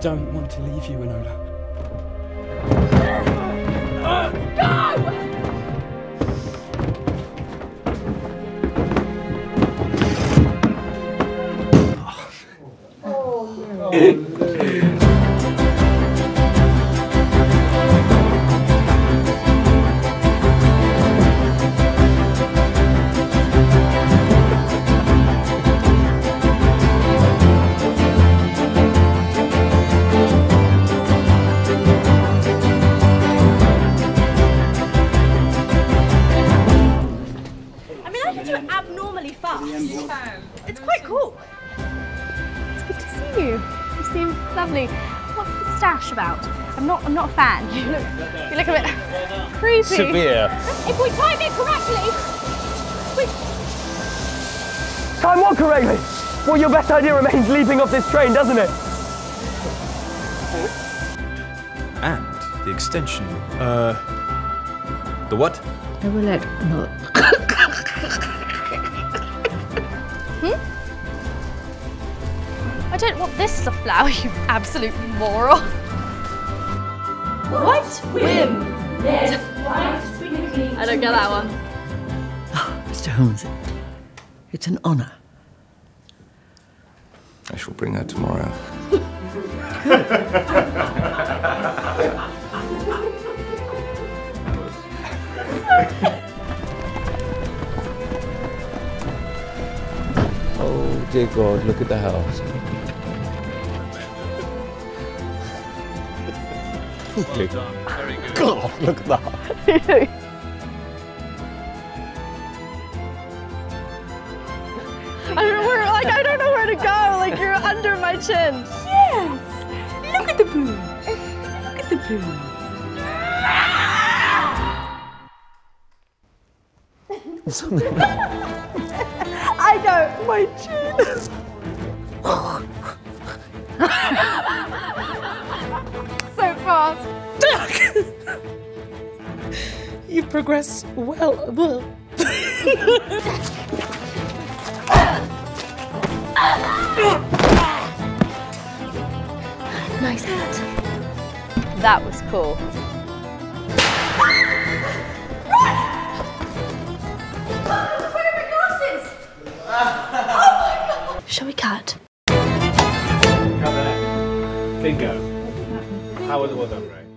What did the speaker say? don't want to leave you, Enola. It's quite cool. It's good to see you. You seem lovely. What's the stash about? I'm not a fan. You look a bit creepy. Severe. If we time it correctly, Time what correctly? Well, your best idea remains leaping off this train, doesn't it? And the extension. The what? I will let not. I don't want this as a flower, you absolute moron. White whim. There's white squiggly. I don't get that one. Oh, Mr. Holmes, it's an honour. I shall bring her tomorrow. Oh dear God, look at the house. Well done. Very good. God, look at that. I don't know where to go. Like, you're under my chin. Yes. Look at the boom. Look at the boom. Something. I don't. My chin. So fast. You progress well. Nice hat. That was cool. Run! Where are my glasses? Oh my God! Shall we cut? Bingo. How was it? Well done, Ray.